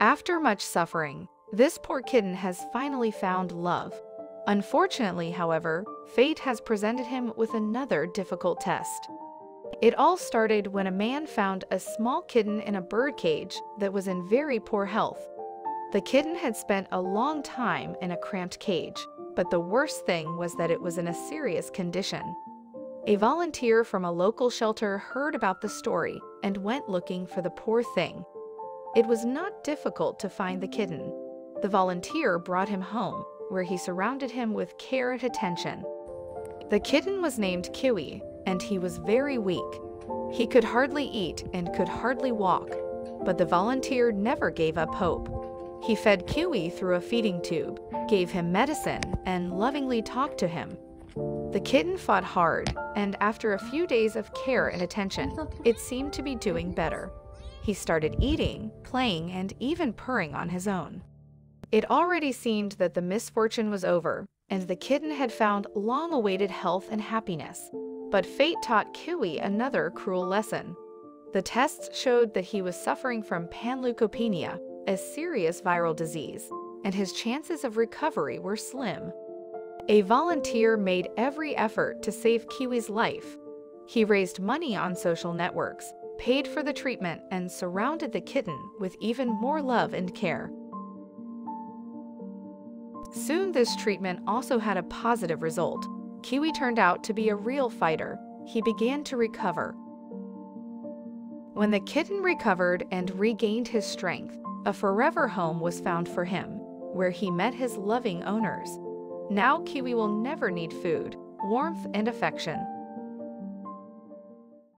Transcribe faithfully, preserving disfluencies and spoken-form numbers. After much suffering, this poor kitten has finally found love. Unfortunately, however, fate has presented him with another difficult test. It all started when a man found a small kitten in a bird cage that was in very poor health. The kitten had spent a long time in a cramped cage, but the worst thing was that it was in a serious condition. A volunteer from a local shelter heard about the story and went looking for the poor thing. It was not difficult to find the kitten. The volunteer brought him home, where he surrounded him with care and attention. The kitten was named Kiwi, and he was very weak. He could hardly eat and could hardly walk, but the volunteer never gave up hope. He fed Kiwi through a feeding tube, gave him medicine, and lovingly talked to him. The kitten fought hard, and after a few days of care and attention, it seemed to be doing better. He started eating, playing, and even purring on his own. It already seemed that the misfortune was over, and the kitten had found long-awaited health and happiness. But fate taught Kiwi another cruel lesson. The tests showed that he was suffering from panleukopenia, a serious viral disease, and his chances of recovery were slim. A volunteer made every effort to save Kiwi's life. He raised money on social networks, paid for the treatment, and surrounded the kitten with even more love and care. Soon this treatment also had a positive result. Kiwi turned out to be a real fighter. He began to recover. When the kitten recovered and regained his strength, a forever home was found for him, where he met his loving owners. Now Kiwi will never need food, warmth, and affection.